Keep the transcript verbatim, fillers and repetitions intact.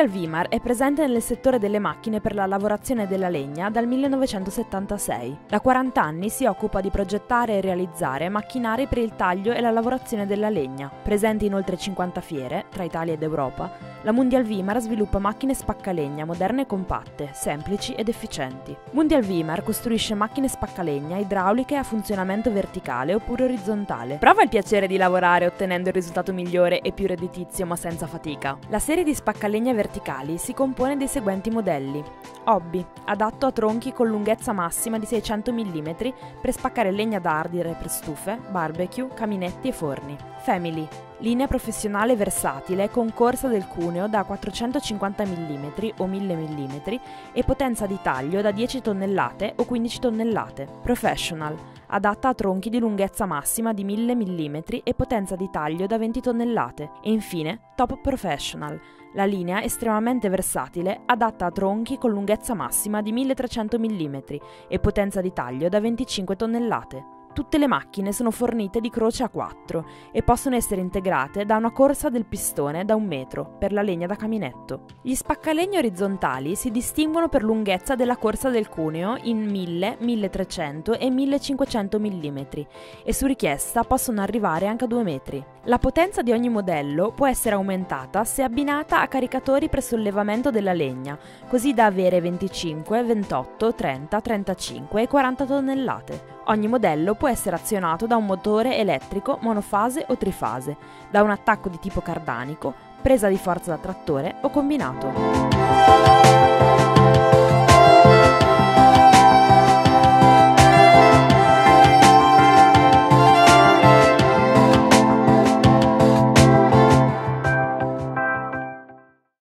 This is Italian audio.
Mundial Vimar è presente nel settore delle macchine per la lavorazione della legna dal millenovecentosettantasei. Da quaranta anni si occupa di progettare e realizzare macchinari per il taglio e la lavorazione della legna. Presente in oltre cinquanta fiere, tra Italia ed Europa, la Mundial Vimar sviluppa macchine spaccalegna moderne e compatte, semplici ed efficienti. Mundial Vimar costruisce macchine spaccalegna idrauliche a funzionamento verticale oppure orizzontale. Prova il piacere di lavorare ottenendo il risultato migliore e più redditizio ma senza fatica. La serie di spaccalegna legne verticali si compone dei seguenti modelli: Hobby, adatto a tronchi con lunghezza massima di seicento millimetri per spaccare legna da ardere per stufe, barbecue, caminetti e forni. Family, linea professionale versatile con corsa del cuneo da quattrocentocinquanta millimetri o mille millimetri e potenza di taglio da dieci tonnellate o quindici tonnellate. Professional, adatta a tronchi di lunghezza massima di mille millimetri e potenza di taglio da venti tonnellate. E infine Top Professional, la linea estremamente versatile adatta a tronchi con lunghezza massima di milletrecento millimetri e potenza di taglio da venticinque tonnellate. Tutte le macchine sono fornite di croce a quattro e possono essere integrate da una corsa del pistone da un metro per la legna da caminetto. Gli spaccalegni orizzontali si distinguono per lunghezza della corsa del cuneo in mille, milletrecento e millecinquecento millimetri e su richiesta possono arrivare anche a due metri. La potenza di ogni modello può essere aumentata se abbinata a caricatori per sollevamento della legna, così da avere venticinque, ventotto, trenta, trentacinque e quaranta tonnellate. Ogni modello può essere azionato da un motore elettrico monofase o trifase, da un attacco di tipo cardanico, presa di forza da trattore o combinato.